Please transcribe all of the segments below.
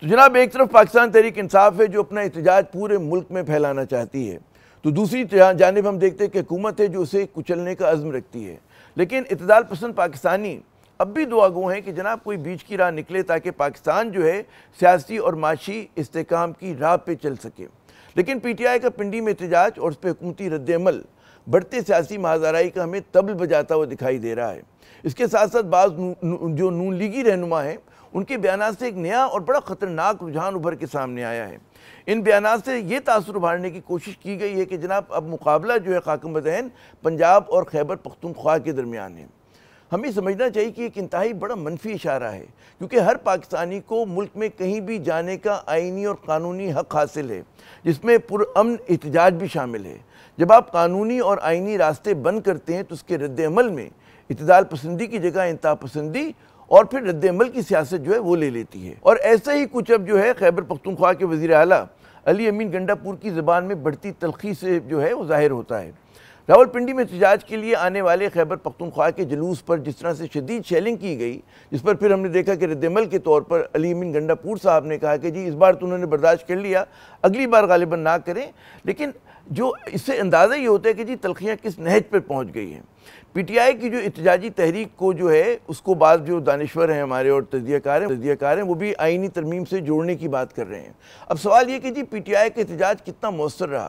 तो जनाब एक तरफ पाकिस्तान तहरीक इंसाफ है जो अपना एहतजाज पूरे मुल्क में फैलाना चाहती है, तो दूसरी जानब हम देखते हैं कि हुकूमत है जो उसे कुचलने का अज़्म रखती है। लेकिन इतदाल पसंद पाकिस्तानी अब भी दुआगो हैं कि जनाब कोई बीच की राह निकले ताकि पाकिस्तान जो है सियासी और माशी इस्तेकाम की राह पे चल सके। लेकिन पीटीआई का पिंडी में एहतजाज और उस पर हुकूमती रद्दमल बढ़ते सियासी महाजाराई का हमें तबल बजाता हुआ दिखाई दे रहा है। इसके साथ साथ बाज़ जो नून लीगी रहनुमा हैं उनके बयान से एक नया और बड़ा ख़तरनाक रुझान उभर के सामने आया है। इन बयान से ये तासुर उभारने की कोशिश की गई है कि जनाब अब मुकाबला जो है खाकम ज़हन पंजाब और खैबर पख्तूनख्वा के दरमियान है। हमें समझना चाहिए कि एक इंतहाई बड़ा मनफी इशारा है, क्योंकि हर पाकिस्तानी को मुल्क में कहीं भी जाने का आइनी और कानूनी हक हासिल है, जिसमें पुरअमन एहतजाज भी शामिल है। जब आप कानूनी और आइनी रास्ते बंद करते हैं तो उसके रद्दअमल में इतदाल पसंदी की जगह इंतहा पसंदी और फिर रद्दअमल की सियासत जो है वो ले लेती है। और ऐसा ही कुछ अब जो है खैबर पख्तूनख्वा के वज़ीर आला अली अमीन गंडापुर की ज़बान में बढ़ती तलखी से जो है वो ज़ाहिर होता है। रावलपिंडी में एहतजाज के लिए आने वाले खैबर पख्तूनख्वा के जुलूस पर जिस तरह से शदीद शेलिंग की गई, जिस पर फिर हमने देखा कि रद्दमल के तौर पर अली अमीन गंडापुर साहब ने कहा कि जी इस बार तो उन्होंने बर्दाश्त कर लिया, अगली बार गालिबन ना करें। लेकिन जो इससे अंदाज़ा ये होता है कि जी तलखियाँ किस नहज पर पहुँच गई हैं। पीटीआई की जो एहतजाजी तहरीक को जो है उसको बाद जो दानिश्वर हैं हमारे और तजज़ियाकार हैं वो भी आइनी तरमीम से जोड़ने की बात कर रहे हैं। अब सवाल ये कि जी पीटीआई का एहतजाज कितना मौसर रहा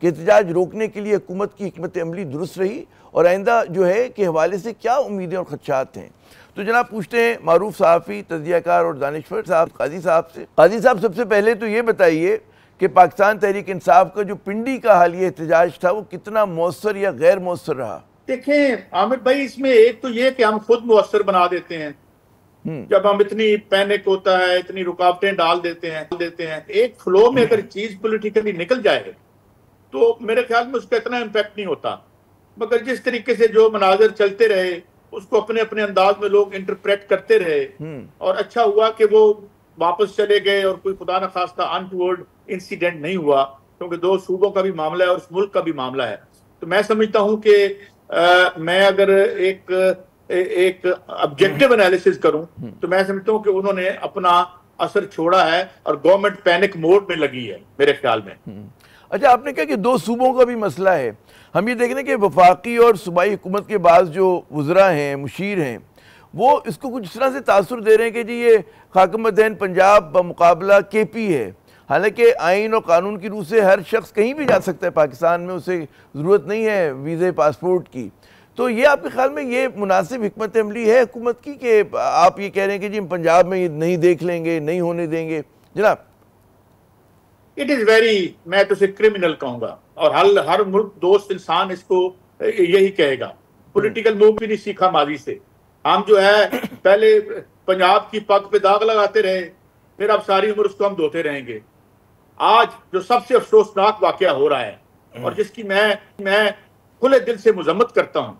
कि एहतजाज रोकने के लिए हुकूमत की हिकमत अमली दुरुस्त रही और आइंदा जो है के हवाले से क्या उम्मीदें और खदशात हैं। तो जनाब पूछते हैं मारूफ सहाफ़ी तजज़ियाकार और दानिश्वर साहब काजी साहब से। काजी साहब सबसे पहले तो ये बताइए कि पाकिस्तान तहरीक इंसाफ का जो पिंडी का हालिया एहतजाज था वो कितना मौसर या गैर मौसर रहा। देखें आमिर भाई, इसमें एक तो ये कि हम खुद मौसर बना देते हैं जब हम इतनी पैनिक होता है, इतनी रुकावटें डाल देते हैं। एक फ्लो में अगर चीज पॉलिटिकली निकल जाए तो मेरे ख्याल में उसका इतना इम्पैक्ट नहीं होता, मगर जिस तरीके से जो मनाजर चलते रहे उसको अपने अपने अंदाज में लोग इंटरप्रेट करते रहे और अच्छा हुआ कि वो वापस चले गए और कोई खुदा न खास्ता अनटुवर्ड इंसिडेंट नहीं हुआ, क्योंकि दो सूबों का भी मामला है और उस मुल्क का भी मामला है। तो मैं समझता हूँ कि मैं अगर एक ऑब्जेक्टिव एनालिसिस करूं तो मैं समझता हूं कि उन्होंने अपना असर छोड़ा है और गवर्नमेंट पैनिक मोड में लगी है मेरे ख्याल में। अच्छा, आपने कहा कि दो सूबों का भी मसला है। हम ये देख रहे हैं कि वफाकी और सूबाई हुकूमत के बाद जो वज़रा हैं मुशीर हैं वो इसको कुछ इस तरह से तासुर दे रहे हैं कि जी ये खाकम ज़हन पंजाब बमुकाबला के पी है। हालांकि आइन और कानून की रूह से हर शख्स कहीं भी जा सकता है पाकिस्तान में, उसे ज़रूरत नहीं है वीज़े पासपोर्ट की। तो ये आपके ख्याल में ये मुनासिब हिकमत अमली है हुकूमत की कि आप ये कह रहे हैं कि जी हम पंजाब में ये नहीं देख लेंगे, नहीं होने देंगे? जनाब इट इज़ वेरी, मैं तो इसे क्रिमिनल कहूँगा और हर मुल्क दोस्त इंसान इसको यही कहेगा। पोलिटिकल मूव भी नहीं सीखा माजी से। हम जो है पहले पंजाब की पग पे दाग लगाते रहे, फिर अब सारी उम्र उसको हम धोते रहेंगे। आज जो सबसे अफसोसनाक वाकया हो रहा है और जिसकी मैं खुले दिल से मुजम्मत करता हूं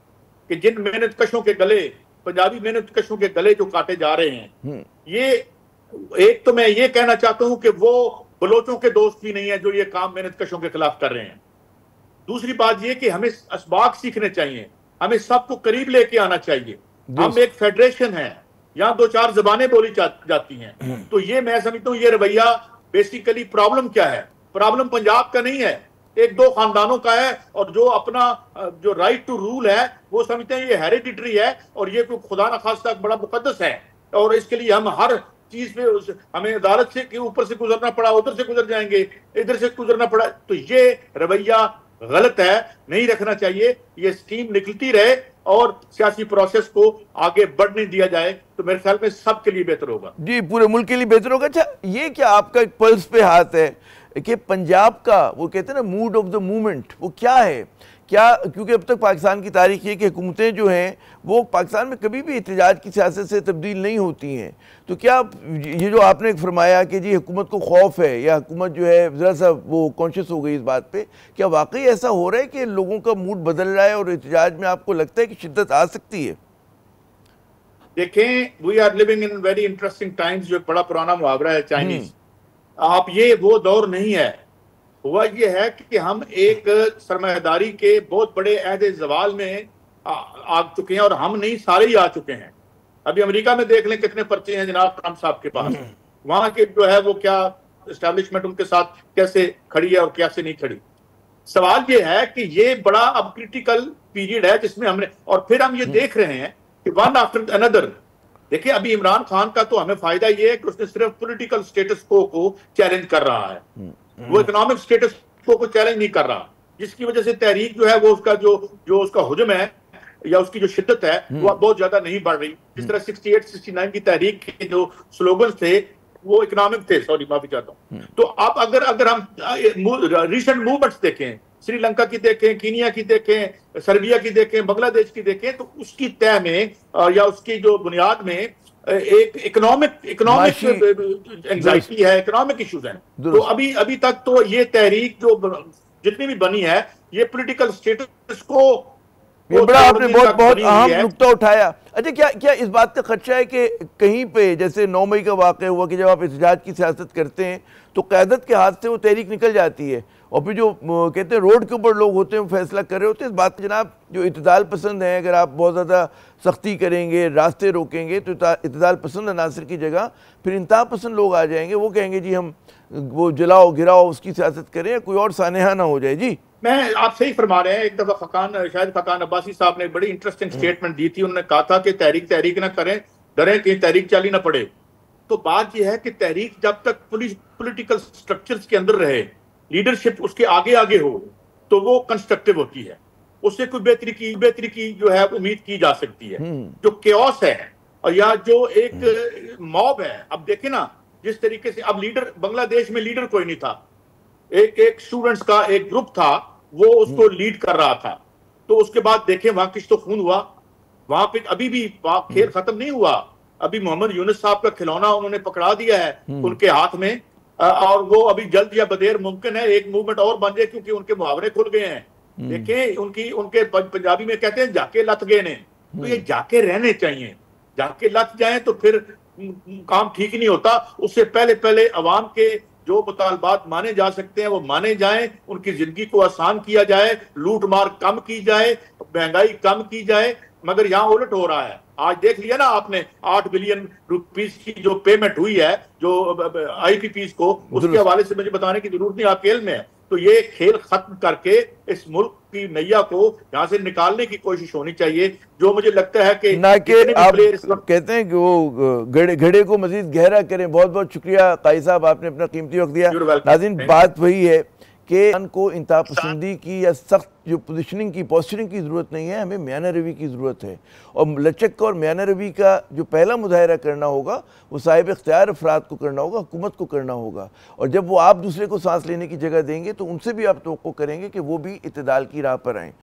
कि जिन मेहनतकशों के गले, पंजाबी मेहनतकशों के गले जो काटे जा रहे हैं, ये एक तो मैं ये कहना चाहता हूं कि वो बलोचों के दोस्त भी नहीं है जो ये काम मेहनतकशों के खिलाफ कर रहे हैं। दूसरी बात ये कि हमें असबाक सीखने चाहिए, हमें सबको करीब लेके आना चाहिए। हम एक फेडरेशन है, यहाँ दो चार जबानें बोली जाती हैं। तो ये मैं समझता हूँ ये रवैया बेसिकली प्रॉब्लम क्या है, प्रॉब्लम पंजाब का नहीं है, एक दो खानदानों का है और जो अपना जो राइट टू रूल है वो समझते हैं ये हेरिडिटरी है और ये कोई खुदा न खास्ता बड़ा मुकद्दस है और इसके लिए हम हर चीज पे हमें अदालत से के ऊपर से गुजरना पड़ा, उधर से गुजर जाएंगे, इधर से गुजरना पड़ा। तो ये रवैया गलत है, नहीं रखना चाहिए। ये स्कीम निकलती रहे और सियासी प्रोसेस को आगे बढ़ने दिया जाए तो मेरे ख्याल में सबके लिए बेहतर होगा जी, पूरे मुल्क के लिए बेहतर होगा। अच्छा, ये क्या आपका एक पल्स पे हाथ है कि पंजाब का वो कहते हैं ना मूड ऑफ द मूवमेंट, वो क्या है? क्या क्योंकि अब तक पाकिस्तान की तारीख ये कि हुकूमतें जो हैं वो पाकिस्तान में कभी भी एहतजाज की सियासत से तब्दील नहीं होती हैं, तो क्या ये जो आपने फरमाया कि जी हुकूमत को खौफ है या हुकूमत जो है ज़रा सा वो कॉन्शियस हो गई इस बात पे, क्या वाकई ऐसा हो रहा है कि लोगों का मूड बदल रहा है और एहतजाज में आपको लगता है कि शिद्दत आ सकती है? देखें, we are living in very interesting times, जो बड़ा पुराना मुहावरा है चाइनीज। आप ये वो दौर नहीं है। हुआ ये है कि हम एक सरमायादारी के बहुत बड़े अहदे जवाल में आ चुके हैं और हम नहीं, सारे ही आ चुके हैं। अभी अमेरिका में देख लें कितने पर्चे हैं जनाब ट्रंप साहब के पास, वहाँ के जो है वो क्या एस्टैब्लिशमेंट उनके साथ कैसे खड़ी है और कैसे नहीं खड़ी। सवाल ये है कि ये बड़ा अब क्रिटिकल पीरियड है जिसमें हमने, और फिर हम ये देख रहे हैं कि वन आफ्टर अनदर। देखिए अभी इमरान खान का तो हमें फायदा ये है कि उसने सिर्फ पॉलिटिकल स्टेटस को चैलेंज कर रहा है, वो इकोनॉमिक स्टेटस को चैलेंज नहीं कर रहा, जिसकी वजह से तहरीक जो है वो उसका जो उसका हुजम है या उसकी जो शिद्दत है वो बहुत ज्यादा नहीं बढ़ रही। जिस तरह 68-69 की तहरीक के जो स्लोगन थे वो इकोनॉमिक थे, सॉरी माफी चाहता हूँ। तो आप अगर हम रिसेंट मूवमेंट्स देखें, श्रीलंका की देखें, कीनिया की देखें, सर्बिया की देखें, बांग्लादेश की देखें, तो उसकी तय में या उसकी जो बुनियाद में एक इकोनॉमिक एंग्जाइटी है, इकोनॉमिक इश्यूज हैं। तो अभी तक तो ये तहरीक जो जितनी भी बनी है ये पॉलिटिकल स्टेटस को बड़ा, आपने बहुत बहुत अहम नुक्ता उठाया। अच्छा, क्या इस बात का खदशा है कि कहीं पे जैसे 9 मई का वाक़या हुआ कि जब आप एहतजाज की सियासत करते हैं तो क़यादत के हाथ से वो तहरीक निकल जाती है और फिर जो कहते हैं रोड के ऊपर लोग होते हैं फैसला कर रहे होते हैं इस बात पर। जनाब जो इतदाल पसंद है, अगर आप बहुत ज़्यादा सख्ती करेंगे, रास्ते रोकेंगे तो इतदाल पसंद अनासर की जगह फिर इंतहा पसंद लोग आ जाएंगे, वो कहेंगे जी हम वो जलाओ गिराओ उसकी सियासत करें, कोई और सानहा ना हो जाए। जी मैं आप सही फरमा रहे हैं। एक दफा शायद फकान अब्बासी साहब ने बड़ी इंटरेस्टिंग स्टेटमेंट दी थी, उन्होंने कहा था कि तहरीक ना करें, डरें कि तहरीक चली ना पड़े। तो बात यह है कि तहरीक जब तक पॉलिटिकल स्ट्रक्चर्स के अंदर रहे, लीडरशिप उसके आगे आगे हो तो वो कंस्ट्रक्टिव होती है, उससे कोई बेहतरी की जो है उम्मीद की जा सकती है। जो कैओस है और या जो एक मॉब है, अब देखे ना जिस तरीके से, अब लीडर बांग्लादेश में लीडर कोई नहीं था, एक स्टूडेंट्स का एक ग्रुप था वो उसको लीड कर रहा था। तो उसके बाद देखें वहां किश्तोखून हुआ, वहां पे अभी भी खेल खत्म नहीं हुआ, अभी मोहम्मद यूनुस साहब का खिलौना उन्होंने पकड़ा दिया है उनके हाथ में, और वो अभी जल्द या बदेर मुमकिन है एक मूवमेंट और बन जाए क्योंकि उनके मुहावरे खुल गए हैं। देखें उनके पंजाबी में कहते हैं जाके लत गए ने, तो ये जाके रहने चाहिए, जाके लत जाए तो फिर काम ठीक नहीं होता। उससे पहले पहले अवाम के जो मुतालबात माने जा सकते हैं वो माने जाएं, उनकी जिंदगी को आसान किया जाए, लूट मार कम की जाए, महंगाई कम की जाए, मगर यहाँ उलट हो रहा है। आज देख लिया ना आपने 8 बिलियन रुपीस की जो पेमेंट हुई है जो IPPs को, उसके हवाले से मुझे बताने की जरूरत नहीं, आपके इल्म में है। तो ये खेल खत्म करके इस मुल्क की नैया को यहाँ से निकालने की कोशिश होनी चाहिए, जो मुझे लगता है कि ना कि आप कहते हैं कि वो घड़े को मजीद गहरा करें। बहुत बहुत शुक्रिया काई साहब, आपने अपना कीमती वक्त दिया। नाज़रीन बात वही है कि उनको इंतहा पसंदी की या सख्त जो पोजिशनिंग की पॉस्चरिंग की ज़रूरत नहीं है, हमें म्याना रवी की ज़रूरत है और लचक और म्याना रवी का जो पहला मुजाहरा करना होगा वो साहिब इख्तियार अफराद को करना होगा, हुकूमत को करना होगा। और जब वो आप दूसरे को सांस लेने की जगह देंगे तो उनसे भी आप तवक्को करेंगे कि वो भी इतदाल की राह पर आएँ।